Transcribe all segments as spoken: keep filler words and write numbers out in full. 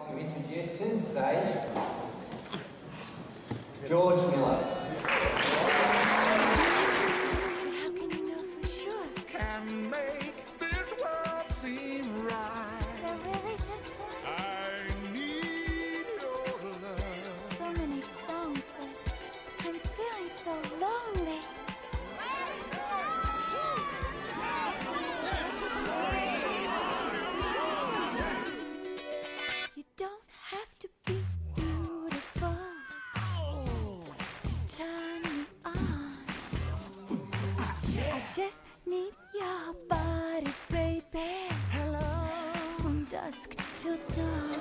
like to introduce to the stage George Miller. How can you know for sure? Can make this world seem right. Is there really just one? I need your love. So many songs, but I'm feeling so lonely. Just need your body, baby. Hello. From dusk till dawn.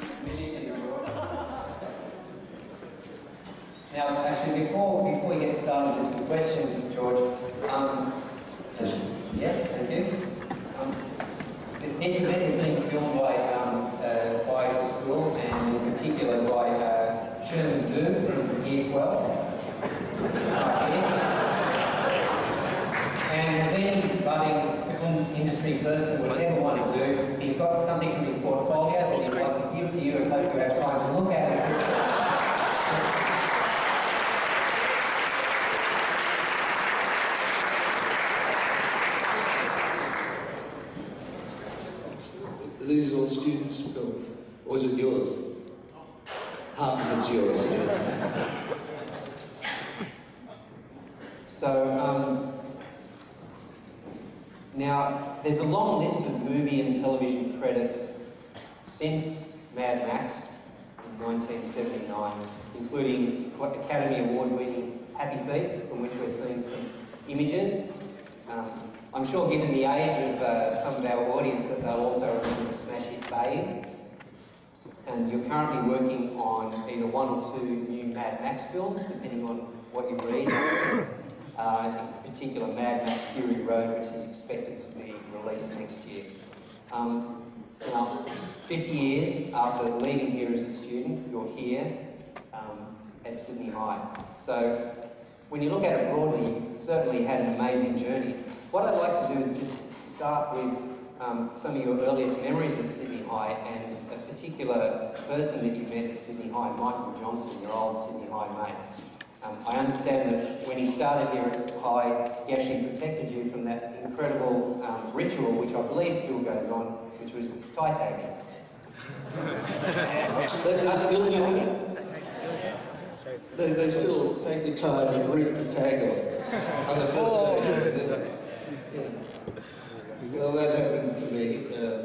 Now, actually, before before we get started with some questions, George. Um, yes, thank you. Um, this event is being filmed by um, uh, by the school, and in particular by uh, Sherman Du from Year Twelve. And as any budding film industry person would ever want to do, he's got something in his portfolio that he'd like to give to you and hope you have time to look at it. Are these all students' films? Or is it yours? Half of it's yours, yeah. So, um... now, there's a long list of movie and television credits since Mad Max in nineteen seventy-nine, including Academy Award-winning Happy Feet, from which we're seeing some images. Um, I'm sure given the age of uh, some of our audience that they'll also remember Smash It Babe. And you're currently working on either one or two new Mad Max films, depending on what you read. Uh, in particular, Mad Max Fury Road, which is expected to be released next year. Um, now, fifty years after leaving here as a student, you're here um, at Sydney High. So, when you look at it broadly, you certainly had an amazing journey. What I'd like to do is just start with um, some of your earliest memories at Sydney High, and a particular person that you met at Sydney High, Michael Johnson, your old Sydney High mate. Um, I understand that when he started here at High, he actually protected you from that incredible um, ritual, which I believe still goes on, which was Titanic. they, they still do it. They, they still take the time and rip the tag off on the first oh. day. They, they, yeah. Well, that happened to me. Uh,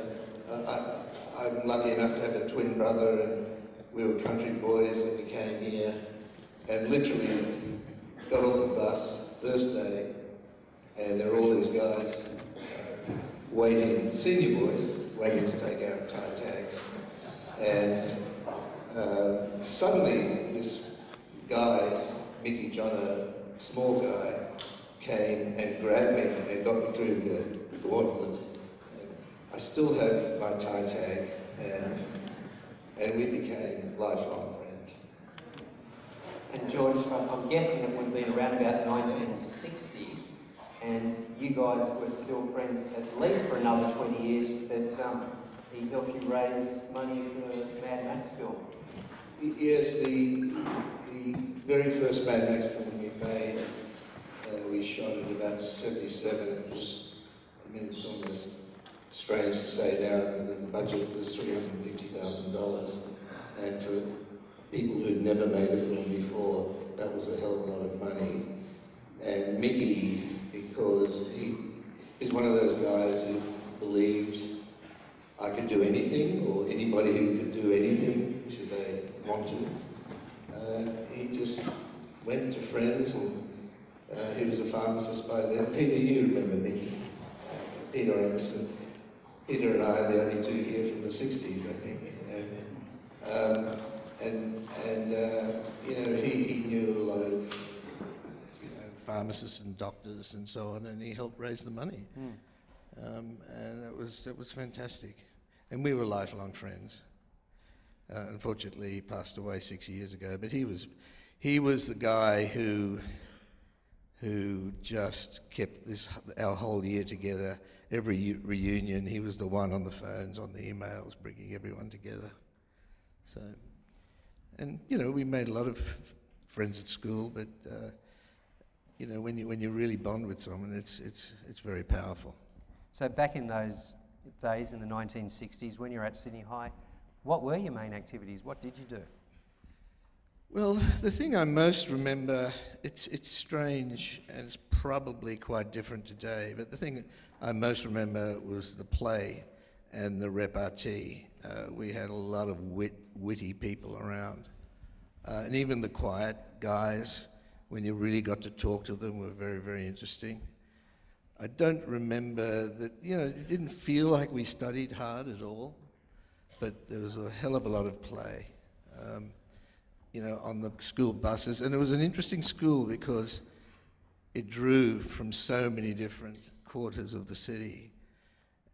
I, I'm lucky enough to have a twin brother, and we were country boys, and we came here. And literally got off the bus, first day, and there were all these guys waiting, senior boys, waiting to take out time tags. And uh, suddenly this guy, Mickey Jono, small guy, came and grabbed me and got me through the gauntlet. I still have my tie tag, and, and we became lifelong. And George, I'm guessing it would have been around about nineteen sixty, and you guys were still friends at least for another twenty years, that um, he helped you raise money for the Mad Max film. Yes, the, the very first Mad Max film we made, uh, we shot at about seventy-seven. It was, I mean, it's almost strange to say now, and the budget was three hundred fifty thousand dollars, and for people who'd never made a film before, that was a hell of a lot of money. And Mickey, because he is one of those guys who believed I could do anything, or anybody who could do anything should they want to. Uh, he just went to friends, and uh, he was a pharmacist by then. Peter, you remember Mickey, uh, Peter Anderson. Peter and I are the only two here from the sixties, I think. And, um, And, and uh, you know, he, he knew a lot of you know, pharmacists and doctors and so on, and he helped raise the money. Mm. Um, and that was, that was fantastic. And we were lifelong friends. Uh, unfortunately, he passed away six years ago, but he was, he was the guy who, who just kept this, our whole year together. Every reunion, he was the one on the phones, on the emails, bringing everyone together. So, and you know, we made a lot of f friends at school, but uh, you know, when you when you really bond with someone, it's it's it's very powerful. So back in those days in the nineteen sixties, when you were at Sydney High, what were your main activities? What did you do? Well, the thing I most remember, it's, it's strange and it's probably quite different today, but the thing I most remember was the play and the repartee. Uh, we had a lot of wit, witty people around. Uh, and even the quiet guys, when you really got to talk to them, were very, very interesting. I don't remember that, you know, it didn't feel like we studied hard at all, but there was a hell of a lot of play. Um, you know, on the school buses. And it was an interesting school because it drew from so many different quarters of the city.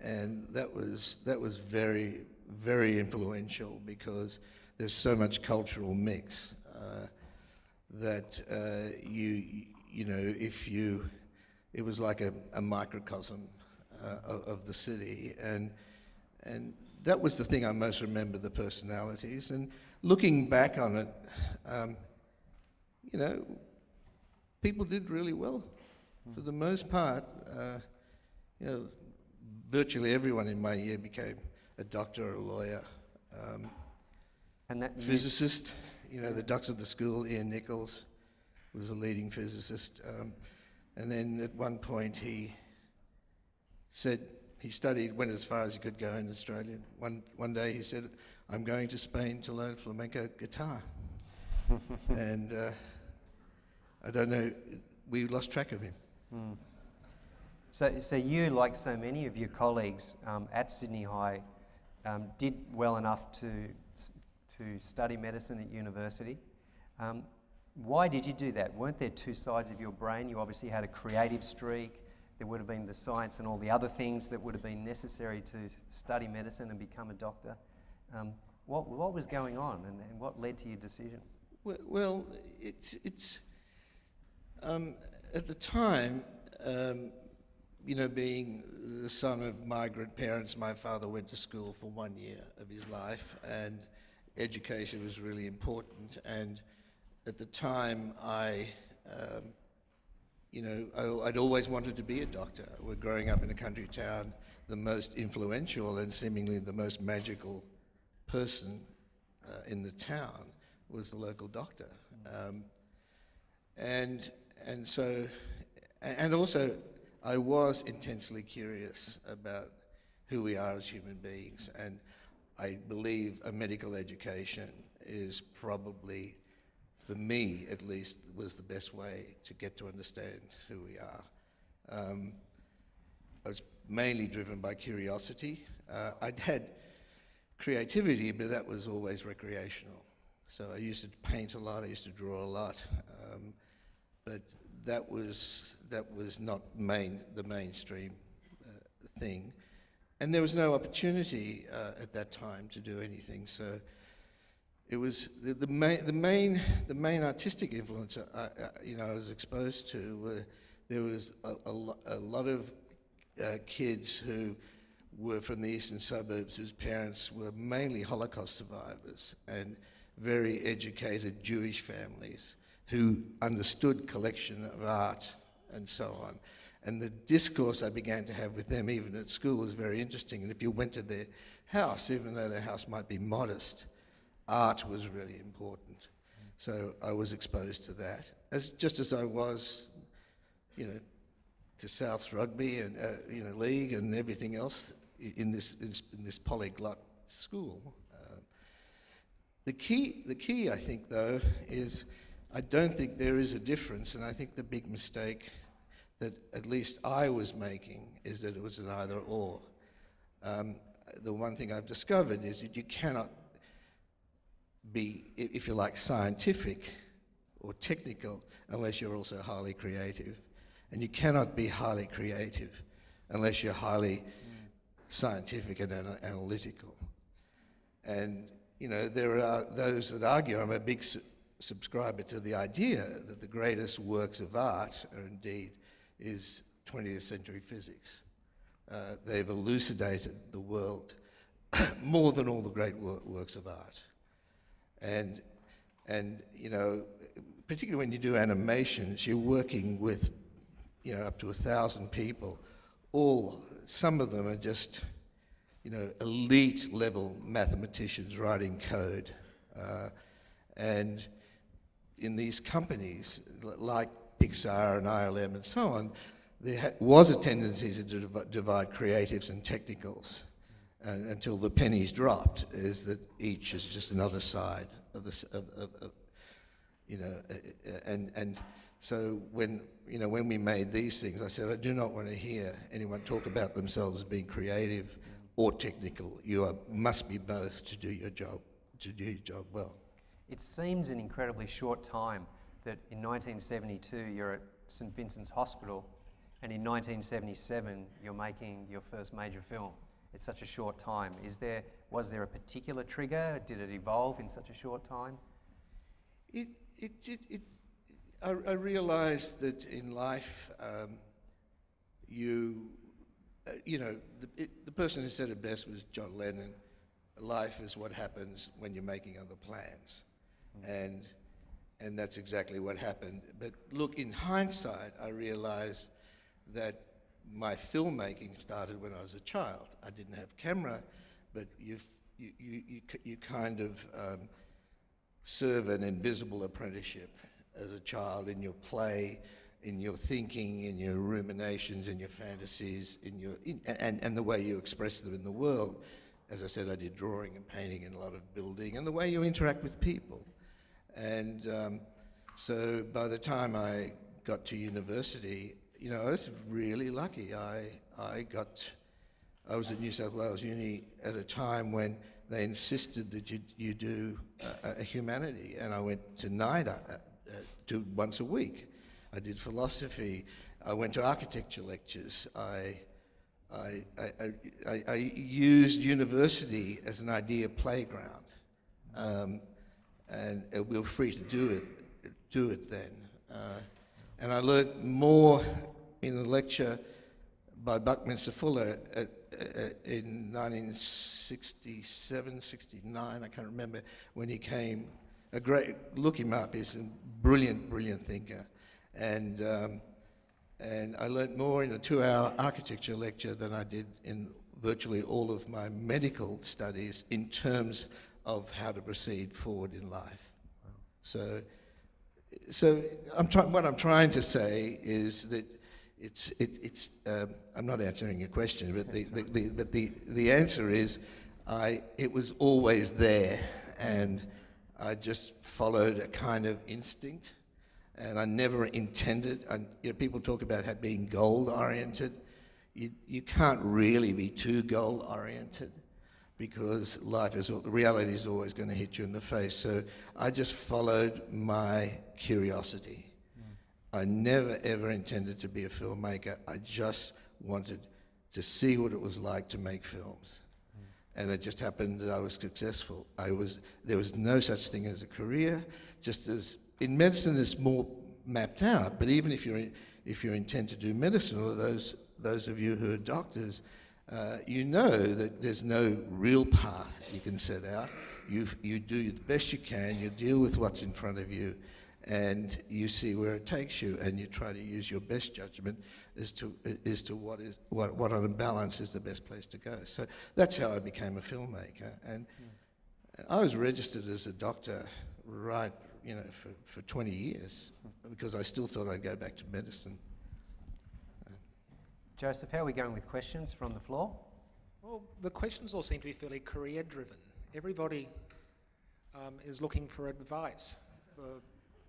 And that was, that was very, very influential because there's so much cultural mix uh, that uh, you, you know, if you, it was like a, a microcosm uh, of, of the city. And, and that was the thing I most remember, the personalities. And looking back on it, um, you know, people did really well. For the most part, uh, you know, virtually everyone in my year became a doctor or a lawyer. Um, and that physicist, you know, the doctor of the school, Ian Nichols, was a leading physicist. Um, and then at one point he said, he studied, went as far as he could go in Australia. One, one day he said, I'm going to Spain to learn flamenco guitar. And uh, I don't know, we lost track of him. Mm. So, so you, like so many of your colleagues um, at Sydney High, um, did well enough to, to study medicine at university. Um, why did you do that? Weren't there two sides of your brain? You obviously had a creative streak. There would have been the science and all the other things that would have been necessary to study medicine and become a doctor. Um, what, what was going on and, and what led to your decision? Well, well it's, it's um, at the time, um, you know, being the son of migrant parents, my father went to school for one year of his life, and education was really important. And at the time, I, um, you know, I, I'd always wanted to be a doctor. We're growing up in a country town, the most influential and seemingly the most magical person uh, in the town was the local doctor, um, and and so and also I was intensely curious about who we are as human beings, and I believe a medical education is probably, for me at least, was the best way to get to understand who we are. Um, I was mainly driven by curiosity. Uh, I'd had creativity, but that was always recreational. So I used to paint a lot, I used to draw a lot, um, but that was, that was not main, the mainstream uh, thing. And there was no opportunity uh, at that time to do anything, so it was the, the, ma the, main, the main artistic influence I, I, you know, I was exposed to, were, there was a, a, lo a lot of uh, kids who were from the eastern suburbs whose parents were mainly Holocaust survivors and very educated Jewish families who understood collection of art and so on. And the discourse I began to have with them even at school was very interesting. And if you went to their house, even though their house might be modest, art was really important. So I was exposed to that, as just as I was, you know, to South's rugby and uh, you know, league and everything else in this, in this polyglot school. Uh, the key, the key I think though is, I don't think there is a difference, and I think the big mistake that at least I was making is that it was an either or. Um, the one thing I've discovered is that you cannot be, if you like, scientific or technical unless you're also highly creative, and you cannot be highly creative unless you're highly scientific and ana analytical. And, you know, there are those that argue, I'm a big su subscriber to the idea that the greatest works of art are indeed is twentieth century physics. Uh, they've elucidated the world more than all the great wor works of art. and and you know, particularly when you do animations, you're working with, you know, up to a thousand people. All, some of them are just, you know, elite level mathematicians writing code, uh, and in these companies like Pixar and I L M and so on, there was a tendency to divide creatives and technicals, and until the pennies dropped, is that each is just another side of this, of, of, of, you know, and and so when, you know, when we made these things, I said, I do not want to hear anyone talk about themselves as being creative or technical. You are, must be both to do your job, to do your job well. It seems an incredibly short time that in nineteen seventy-two you're at St Vincent's Hospital, and in nineteen seventy-seven you're making your first major film. It's such a short time. Is there, was there a particular trigger? Did it evolve in such a short time? It, it, it, it I, I realised that in life, um, you, uh, you know, the, it, the person who said it best was John Lennon. Life is what happens when you're making other plans. Mm. And, and that's exactly what happened. But look, in hindsight, I realised that my filmmaking started when I was a child. I didn't have camera, but you, you, you, you kind of um, serve an invisible apprenticeship as a child in your play, in your thinking, in your ruminations, in your fantasies, in your in, and, and the way you express them in the world. As I said, I did drawing and painting and a lot of building, and the way you interact with people. And um, so by the time I got to university, you know, I was really lucky. I, I got, I was at New South Wales Uni at a time when they insisted that you, you do a, a humanity, and I went to NIDA uh, uh, to once a week. I did philosophy. I went to architecture lectures. I, I, I, I, I used university as an idea playground, um, and we were free to do it, do it then. Uh, and I learned more in a lecture by Buckminster Fuller at, at, in nineteen sixty-seven, sixty-nine, I can't remember, when he came. A great, look him up, he's a brilliant, brilliant thinker. And, um, and I learned more in a two-hour architecture lecture than I did in virtually all of my medical studies in terms of how to proceed forward in life. Wow. So. So I'm what I'm trying to say is that it's, it, it's um, I'm not answering your question, but the, the, the, but the, the answer is I, it was always there, and I just followed a kind of instinct, and I never intended, I, you know, people talk about being goal-oriented. You, you can't really be too goal-oriented, because life is, reality is always going to hit you in the face. So I just followed my curiosity. Mm. I never ever intended to be a filmmaker. I just wanted to see what it was like to make films. Mm. And it just happened that I was successful. I was, there was no such thing as a career, just as, in medicine it's more mapped out, but even if, you're in, if you intend to do medicine, or those, those of you who are doctors, Uh, you know that there's no real path you can set out. You, you do the best you can, you deal with what's in front of you, and you see where it takes you, and you try to use your best judgment as to, as to what, is, what, what on balance is the best place to go. So that's how I became a filmmaker. And yeah. I was registered as a doctor right, you know, for, for twenty years, because I still thought I'd go back to medicine. Joseph, how are we going with questions from the floor? Well, the questions all seem to be fairly career-driven. Everybody um, is looking for advice for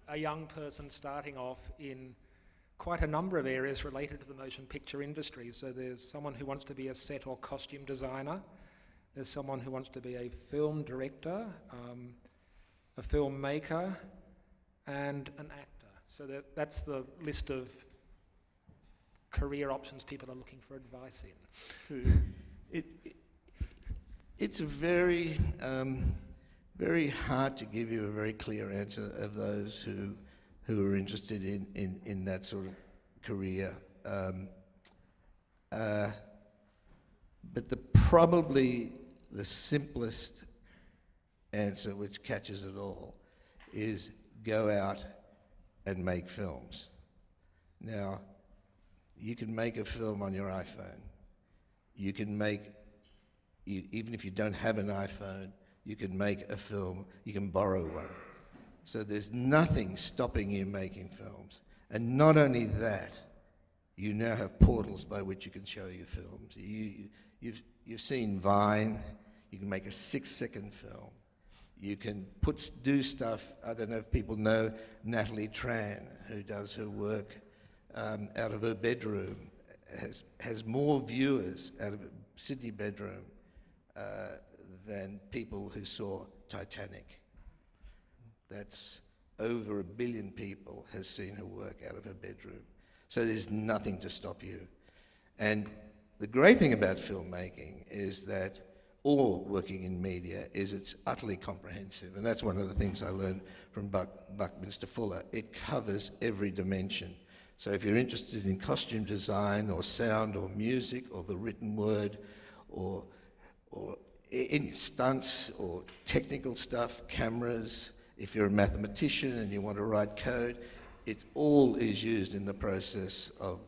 a young person starting off in quite a number of areas related to the motion picture industry. So there's someone who wants to be a set or costume designer. There's someone who wants to be a film director, um, a filmmaker, and an actor. So that, that's the list of career options people are looking for advice in. It, it, it's very, um, very hard to give you a very clear answer of those who, who are interested in, in, in that sort of career. Um, uh, but the, probably the simplest answer which catches it all is go out and make films. Now, you can make a film on your iPhone. You can make, you, even if you don't have an iPhone, you can make a film, you can borrow one. So there's nothing stopping you making films. And not only that, you now have portals by which you can show your films. You, you, you've, you've seen Vine. You can make a six-second film. You can put, do stuff. I don't know if people know Natalie Tran, who does her work um, out of her bedroom, has, has more viewers out of a Sydney bedroom uh, than people who saw Titanic. That's over a billion people has seen her work out of her bedroom. So there's nothing to stop you. And the great thing about filmmaking is that, or working in media, is it's utterly comprehensive. And that's one of the things I learned from Buck, Buckminster Fuller. It covers every dimension. So if you're interested in costume design or sound or music or the written word or, or any stunts or technical stuff, cameras, if you're a mathematician and you want to write code, it all is used in the process of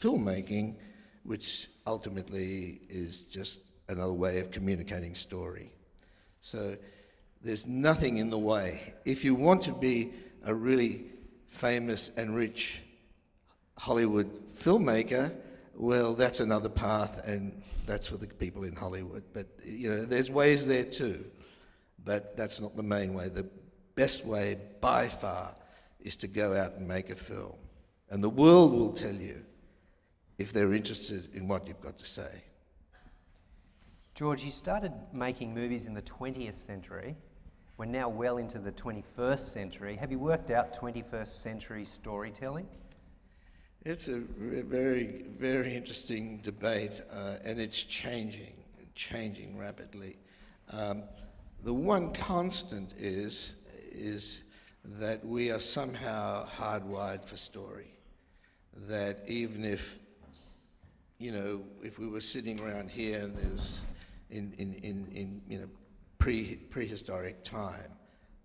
filmmaking, which ultimately is just another way of communicating story. So there's nothing in the way. If you want to be a really famous and rich Hollywood filmmaker, well, that's another path, and that's for the people in Hollywood. But you know, there's ways there too, but that's not the main way. The best way by far is to go out and make a film. And the world will tell you if they're interested in what you've got to say. George, you started making movies in the twentieth century. We're now well into the twenty-first century. Have you worked out twenty-first century storytelling? It's a very, very interesting debate, uh, and it's changing, changing rapidly. Um, the one constant is, is that we are somehow hardwired for story. That even if, you know, if we were sitting around here and there's in, in, in, in you know, pre, prehistoric time,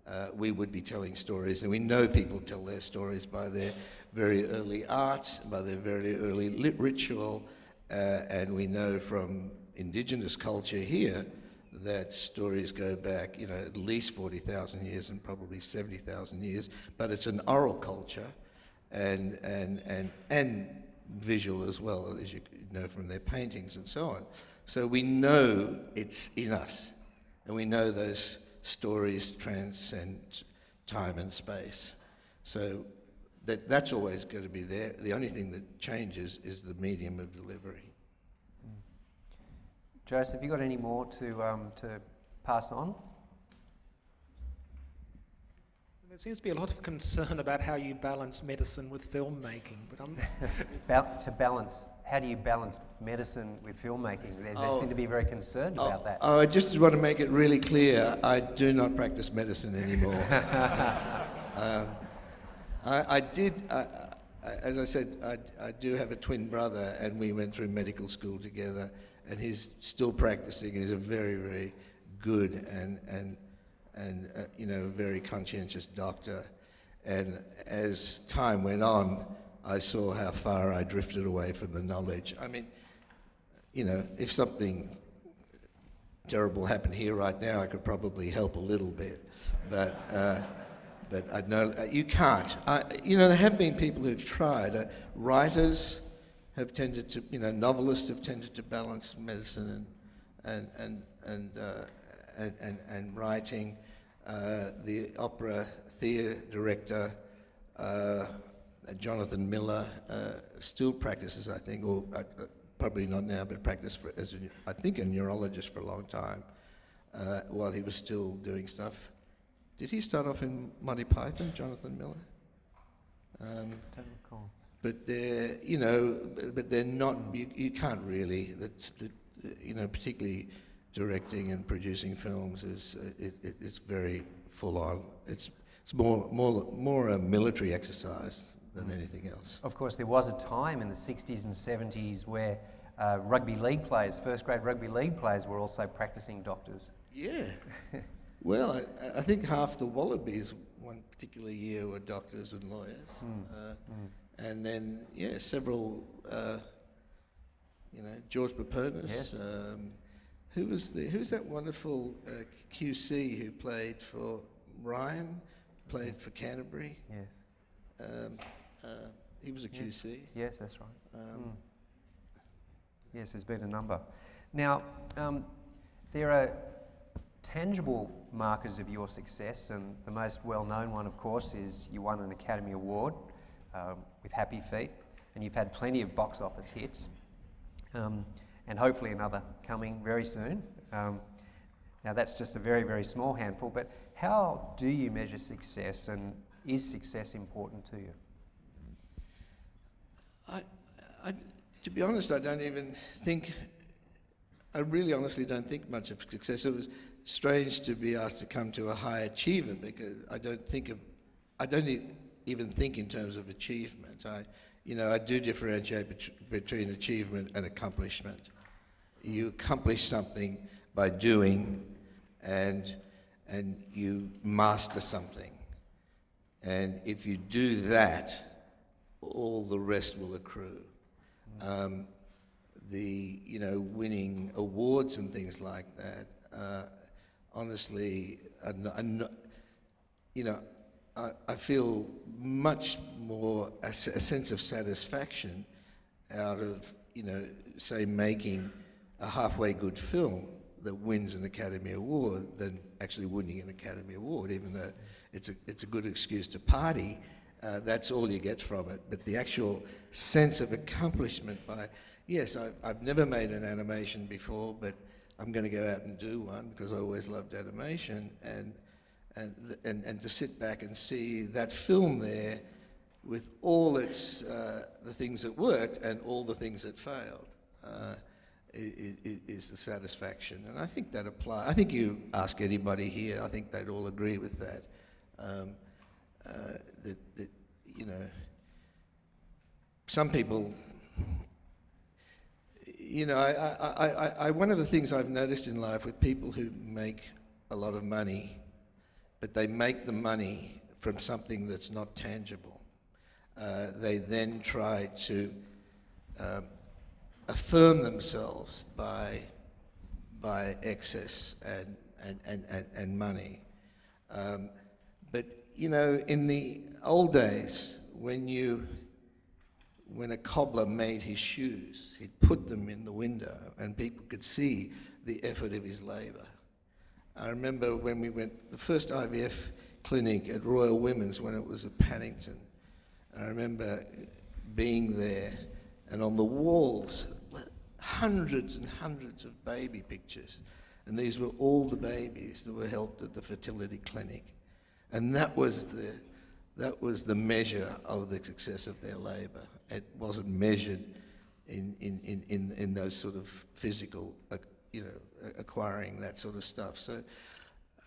uh, we would be telling stories, and we know people tell their stories by their very early art, by their very early lit ritual, uh, and we know from indigenous culture here that stories go back, you know, at least forty thousand years and probably seventy thousand years, but it's an oral culture and, and, and, and visual as well, as you know from their paintings and so on. So we know it's in us, and we know those stories transcend time and space. So that, that's always going to be there. The only thing that changes is the medium of delivery. Mm. Joseph, have you got any more to, um, to pass on? There seems to be a lot of concern about how you balance medicine with filmmaking, but I'm... ba to balance. How do you balance medicine with filmmaking? They, oh, they seem to be very concerned oh, about that. Oh, I just want to make it really clear, I do not practice medicine anymore. um, I, I did, I, I, as I said, I, I do have a twin brother, and we went through medical school together, and he's still practicing. He's a very, very good and, and, and uh, you know, very conscientious doctor. And as time went on, I saw how far I drifted away from the knowledge. I mean, you know, if something terrible happened here right now, I could probably help a little bit, but uh, but I know uh, you can't. I, you know, there have been people who've tried. Uh, writers have tended to, you know, novelists have tended to balance medicine and and and and uh, and, and, and writing. Uh, the opera theatre director. Uh, Jonathan Miller uh, still practices, I think, or uh, probably not now, but practiced for, as a, I think, a neurologist for a long time uh, while he was still doing stuff. Did he start off in Monty Python, Jonathan Miller? Um, Don't recall. But they're, you know, but they're not. You, you can't really. That, that, you know, particularly directing and producing films is uh, it, it, it's very full on. It's it's more more more a military exercise than anything else. Of course, there was a time in the sixties and seventies where uh, rugby league players, first grade rugby league players, were also practicing doctors. Yeah, Well, I, I think half the Wallabies one particular year were doctors and lawyers. Mm. Uh, mm. And then, yeah, several, uh, you know, George Paponis. Yes. Um, who was the, who's that wonderful uh, Q C who played for Ryan, played for Canterbury? Yes. Um, uh, he was a Q C. Yes, yes, that's right. Um, mm. Yes, there's been a number. Now, um, there are tangible markers of your success, and the most well-known one, of course, is you won an Academy Award um, with Happy Feet, and you've had plenty of box office hits, um, and hopefully another coming very soon. Um, now, that's just a very, very small handful, but how do you measure success, and is success important to you? I, I, to be honest, I don't even think... I really honestly don't think much of success. It was strange to be asked to come to a high achiever, because I don't think of, I don't e even think in terms of achievement. I, you know, I do differentiate bet between achievement and accomplishment. You accomplish something by doing, and and you master something. And if you do that, all the rest will accrue. Um, the, you know, winning awards and things like that, uh, honestly, I'm, I'm not, you know, I, I feel much more a, a sense of satisfaction out of, you know, say making a halfway good film that wins an Academy Award than actually winning an Academy Award, even though it's a, it's a good excuse to party. Uh, that's all you get from it, but the actual sense of accomplishment by, yes, I, I've never made an animation before, but I'm going to go out and do one because I always loved animation, and and and, and to sit back and see that film there, with all its uh, the things that worked and all the things that failed, uh, is, is the satisfaction. And I think that applies. I think you ask anybody here, I think they'd all agree with that. Um, uh, that, that you know, some people. You know, I, I, I, I, one of the things I've noticed in life with people who make a lot of money, but they make the money from something that's not tangible, uh, they then try to um, affirm themselves by, by excess and, and, and, and, and money. Um, but, you know, in the old days, when you... when a cobbler made his shoes, he'd put them in the window and people could see the effort of his labor. I remember when we went, the first I V F clinic at Royal Women's when it was at Paddington. I remember being there, and on the walls were hundreds and hundreds of baby pictures. And these were all the babies that were helped at the fertility clinic. And that was the, that was the measure of the success of their labor. It wasn't measured in, in, in, in, in those sort of physical, uh, you know, acquiring that sort of stuff. So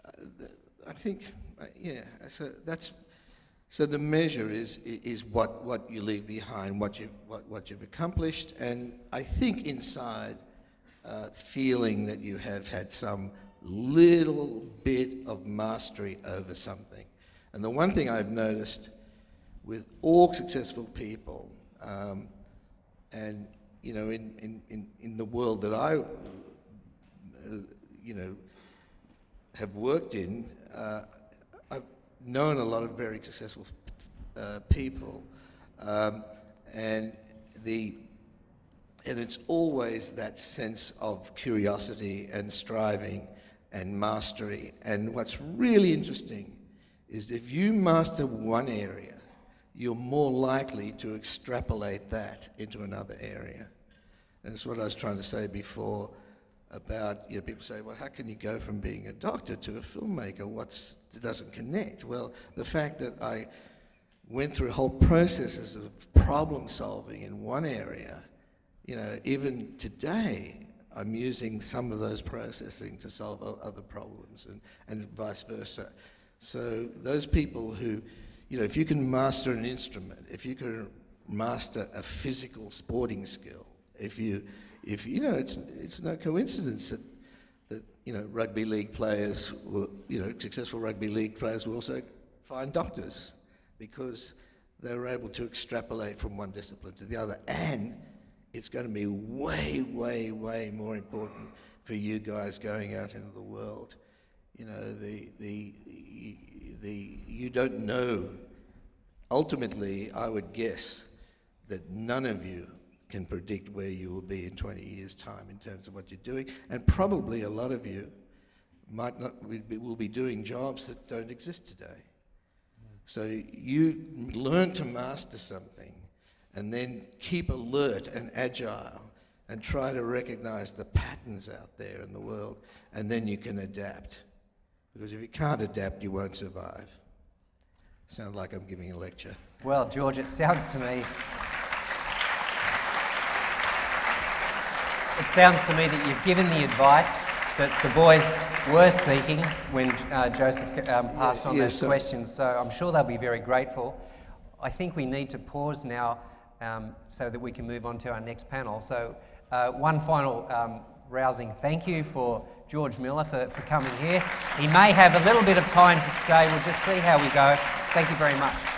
uh, th I think, uh, yeah, so that's, so the measure is, is what, what you leave behind, what you've, what, what you've accomplished, and I think inside uh, feeling that you have had some little bit of mastery over something. And the one thing I've noticed with all successful people, Um, and, you know, in, in, in, in the world that I, uh, you know, have worked in, uh, I've known a lot of very successful uh, people. Um, and, the, and it's always that sense of curiosity and striving and mastery. And what's really interesting is if you master one area, you're more likely to extrapolate that into another area. And that's what I was trying to say before about, you know, people say, well, how can you go from being a doctor to a filmmaker? What's, it doesn't connect. Well, the fact that I went through whole processes of problem solving in one area, you know, even today, I'm using some of those processing to solve other problems, and, and vice versa. So those people who, you know, if you can master an instrument, if you can master a physical sporting skill, if you, if you know, it's it's no coincidence that that, you know, rugby league players were, you know, successful rugby league players were also fine doctors, because they were able to extrapolate from one discipline to the other. And it's going to be way, way, way more important for you guys going out into the world. You know, the, the, the, you don't know. Ultimately, I would guess that none of you can predict where you will be in twenty years' time in terms of what you're doing. And probably a lot of you might not, will be doing jobs that don't exist today. So you learn to master something and then keep alert and agile and try to recognize the patterns out there in the world, and then you can adapt. Because if you can't adapt, you won't survive. Sounds like I'm giving a lecture. Well, George, it sounds to me... It sounds to me that you've given the advice that the boys were seeking when uh, Joseph um, passed on yes, those so questions, so I'm sure they'll be very grateful. I think we need to pause now um, so that we can move on to our next panel. So uh, one final um, rousing thank you for George Miller for, for coming here. He may have a little bit of time to stay. We'll just see how we go. Thank you very much.